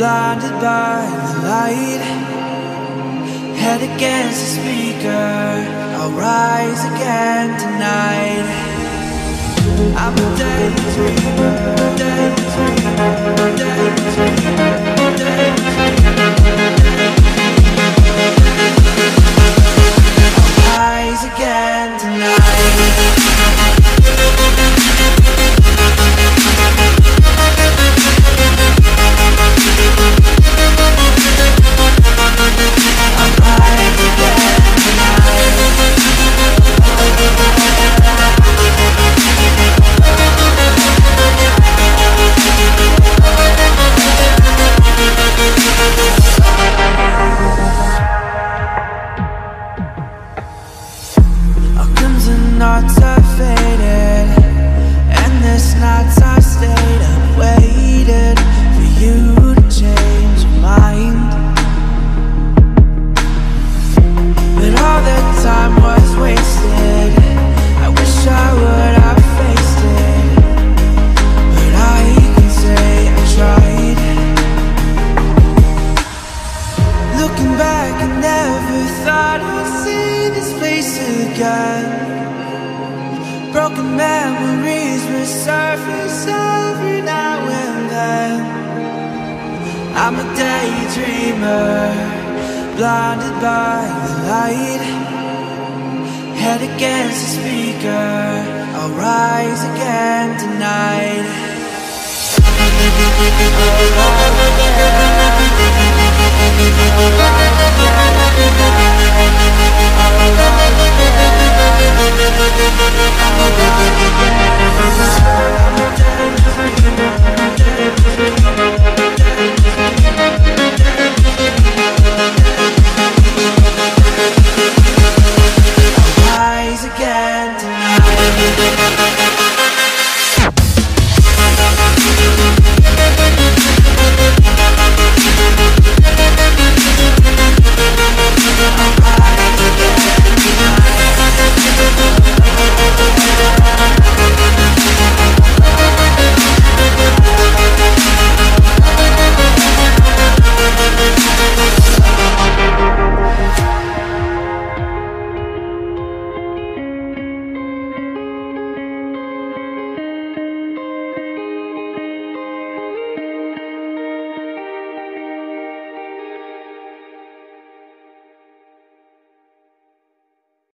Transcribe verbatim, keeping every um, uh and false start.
blinded by the light, head against the speaker. I'll rise again tonight. I'm a daydreamer, daydreamer, daydreamer, daydreamer. I'll rise again tonight. Broken memories resurface every now and then. I'm a daydreamer, blinded by the light, head against the speaker. I'll rise again tonight. I'll rise again. I'll rise again. I'll rise again.